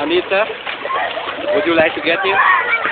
Anita, would you like to get in?